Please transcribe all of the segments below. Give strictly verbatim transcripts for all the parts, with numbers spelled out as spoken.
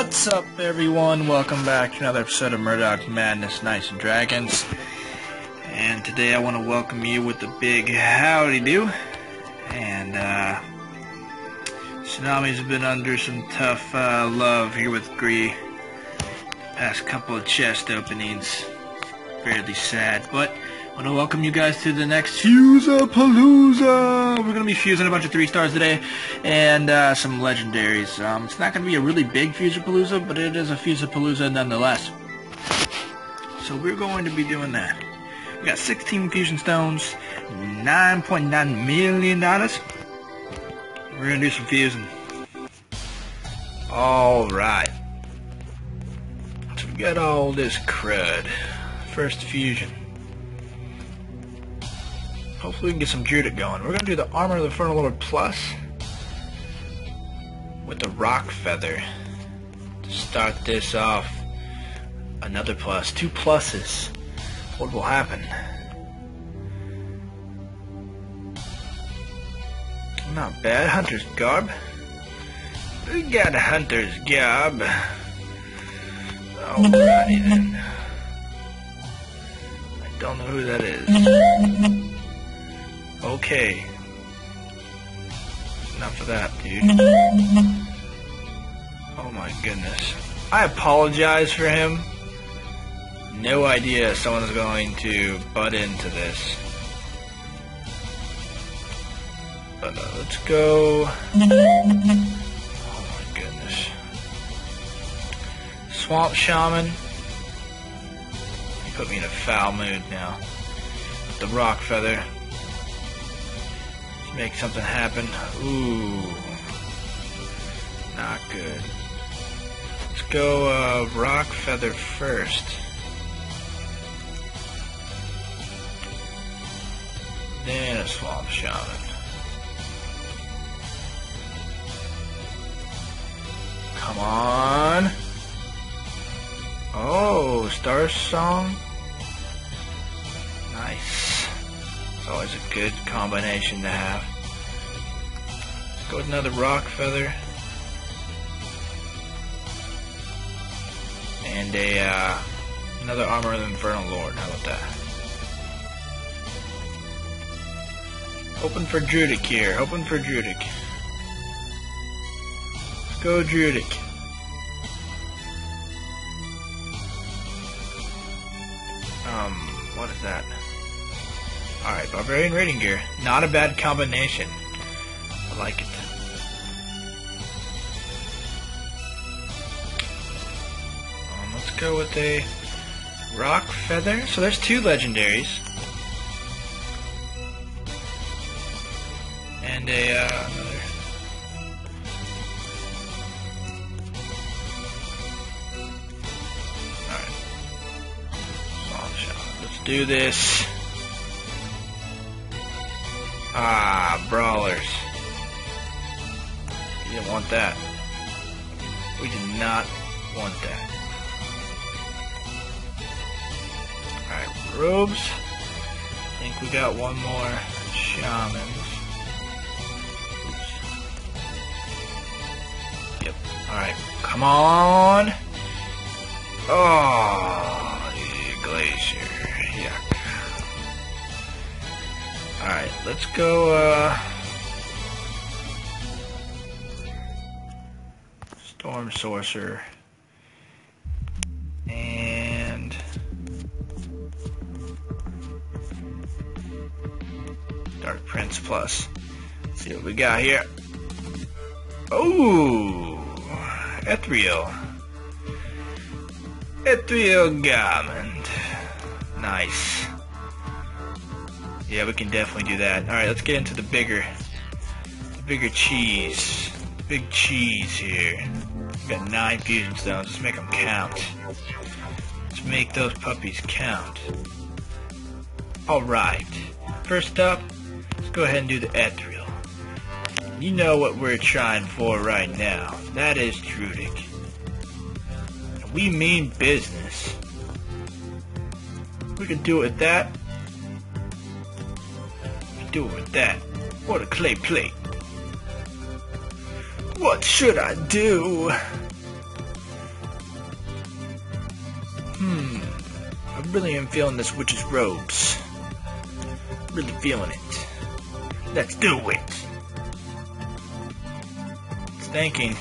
What's up, everyone? Welcome back to another episode of Murdoch Madness, Knights and Dragons. And today I want to welcome you with a big howdy-do. And, uh... Tsunami's been under some tough, uh, love here with Gree. Past couple of chest openings. Fairly sad, but I want to welcome you guys to the next Fusapalooza! We're going to be fusing a bunch of three stars today, and uh, some legendaries. Um, it's not going to be a really big Fusapalooza, but it is a Fusapalooza nonetheless. So we're going to be doing that. We got sixteen fusion stones, nine point nine million dollars. We're going to do some fusing. Alright. So we got all this crud. First fusion. Hopefully we can get some Judah going. We're going to do the Armor of the Fernal Lord Plus with the Rock Feather to start this off. Another plus. Two pluses. What will happen? Not bad. Hunter's Garb. We got Hunter's Garb. Alrighty then. I don't know who that is. Okay. Enough of that, dude. Oh my goodness. I apologize for him. No idea someone's going to butt into this. But uh, let's go. Oh my goodness. Swamp Shaman. You put me in a foul mood now. The Rock Feather. Make something happen. Ooh. Not good. Let's go uh, Rock Feather first. Then a Swamp Shaman. Come on. Oh, Star Song. Nice. It's always a good combination to have. Let's go with another Rock Feather. And a, uh, another Armor of the Infernal Lord. How about that? Hoping for Druidic here. Hoping for Druidic. Let's go Druidic. Um, what is that? Alright, Barbarian Raiding Gear. Not a bad combination. I like it. Um, let's go with a Rock Feather. So there's two legendaries. And a, uh, another. Alright. Long shot. Let's do this. Ah, Brawlers. You didn't want that. We did not want that. Alright, robes. I think we got one more. Shamans. Oops. Yep. Alright, come on! Oh, yeah, Glacier. Yuck. Alright, let's go, uh... Storm Sorcerer. And... Dark Prince Plus. Let's see what we got here. Ooh! Ethriel. Ethriel Gamond. Nice. Yeah, we can definitely do that. Alright, let's get into the bigger, the bigger cheese. Big cheese here. We've got nine fusion stones. Let's make them count. Let's make those puppies count. Alright. First up, let's go ahead and do the Ethriel. You know what we're trying for right now. That is Trudic. We mean business. We can do it with that. Do it with that. What a clay plate. What should I do? Hmm. I really am feeling this Witch's Robes. Really feeling it. Let's do it! It's thinking.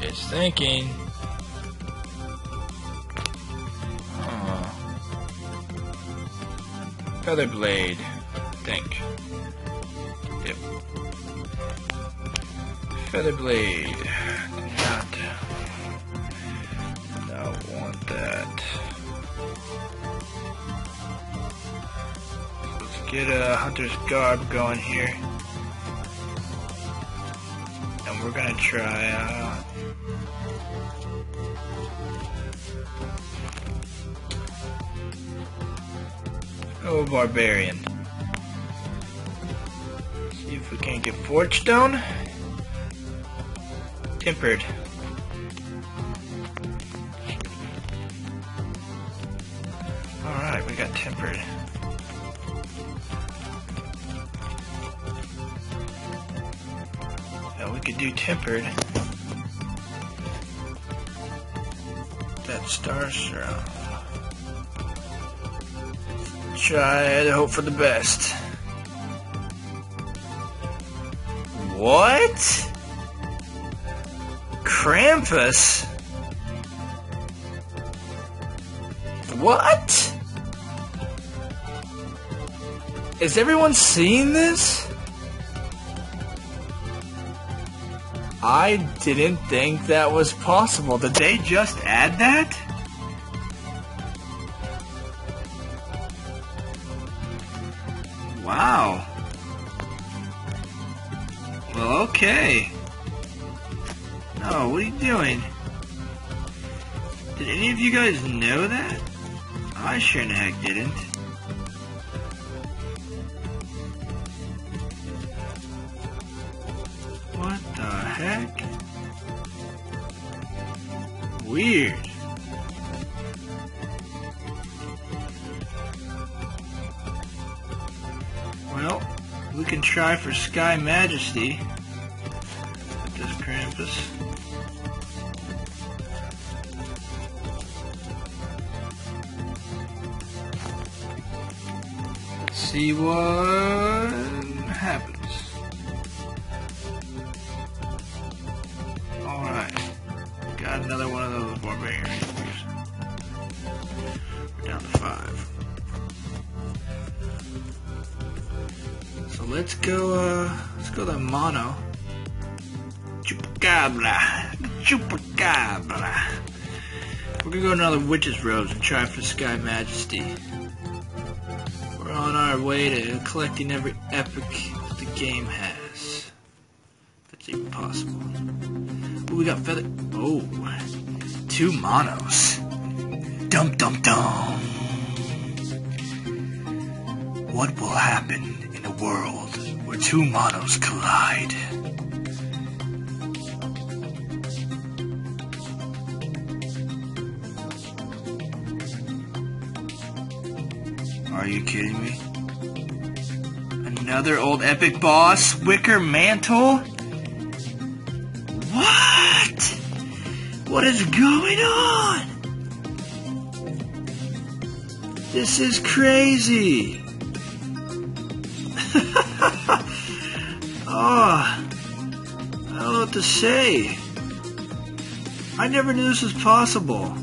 It's thinking. Oh. Feather Blade. Think. Yep. Feather Blade. Not. Not want that. Let's get a Hunter's Garb going here. And we're gonna try uh Oh, Barbarian. See if we can't get Forge Stone Tempered. Alright, we got Tempered. Now we could do Tempered. That Star Song. Try and hope for the best. What? Krampus? What? Is everyone seeing this? I didn't think that was possible. Did they just add that? Wow. Well, okay. No, what are you doing? Did any of you guys know that? I sure in the heck didn't. What the heck? Weird. Well, we can try for Sky Majesty with this Krampus. Let's see what happens. Alright, got another one of those Barbarian Raiding Gears. We're down to five. So let's go, uh, let's go to Mono Chupacabra, Chupacabra. We're gonna go another Witch's Robes and try for Sky Majesty. We're on our way to collecting every epic that the game has. If it's even possible. Ooh, we got feather, oh, two monos. Dum dum dum. What will happen in a world where two monos collide? Are you kidding me? Another old epic boss? Wicker Mantle? What? What is going on? This is crazy. Oh, I don't know what to say. I never knew this was possible.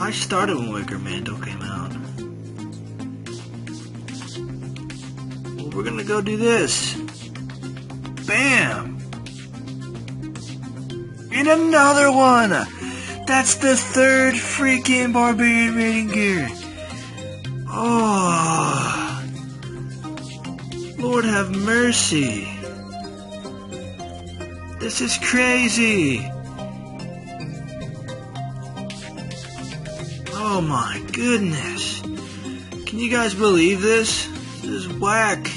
I started when Wicker Mantle came out. Well, we're gonna go do this. Bam! And another one! That's the third freaking Barbarian Raiding Gear. Oh. Lord have mercy. This is crazy. Oh my goodness. Can you guys believe this? This is whack.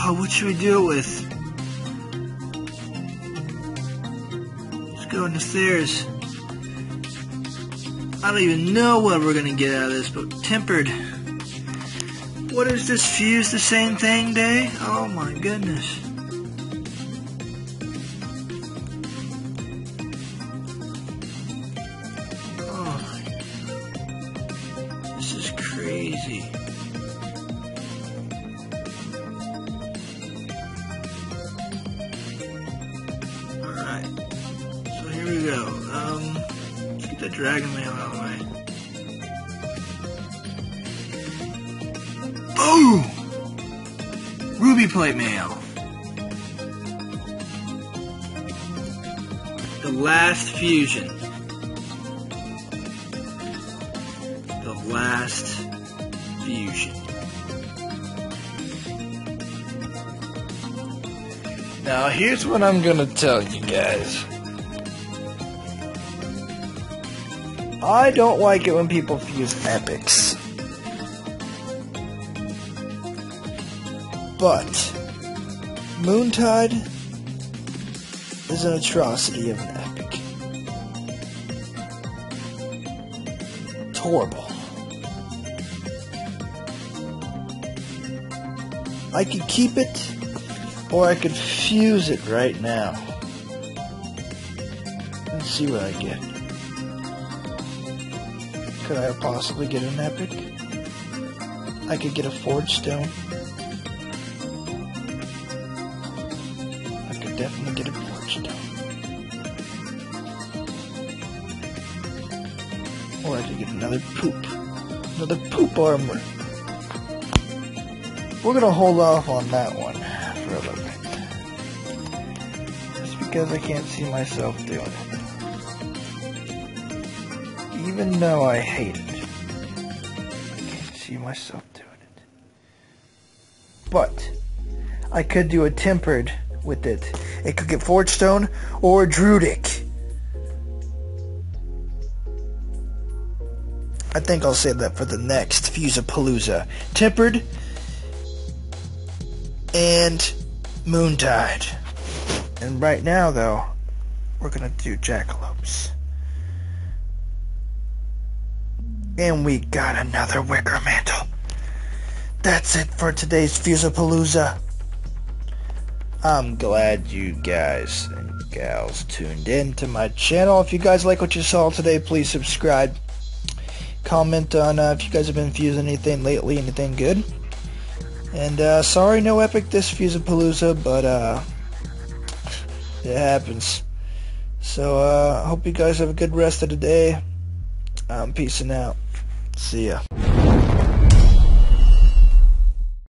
Oh, what should we do it with? Let's go in the stairs. I don't even know what we're gonna get out of this, but Tempered. What is this fuse the same thing day? Oh my goodness. Oh my god. This is crazy. Alright. So here we go. Um, let's get the Dragon Mail out of the way. Ooh! Ruby Playmail. The last fusion. The last fusion. Now here's what I'm gonna tell you guys. I don't like it when people fuse epics. But Moontide is an atrocity of an epic. It's horrible. I could keep it, or I could fuse it right now. Let's see what I get. Could I possibly get an epic? I could get a Forge Stone. Definitely get a Forge Stone. Or I could get another poop. Another poop armor. We're gonna hold off on that one for a little bit. Just because I can't see myself doing it. Even though I hate it, I can't see myself doing it. But I could do a tempered with it. It could get Forge Stone or Druidic. I think I'll save that for the next Fusapalooza. Tempered and Moontide. And right now, though, we're gonna do Jackalopes. And we got another Wicker Mantle. That's it for today's Fusapalooza. I'm glad you guys and gals tuned in to my channel. If you guys like what you saw today, please subscribe. Comment on uh, if you guys have been fusing anything lately, anything good. And uh, sorry, no epic this Fusapalooza, but uh, it happens. So I uh, hope you guys have a good rest of the day. I'm peacing out. See ya.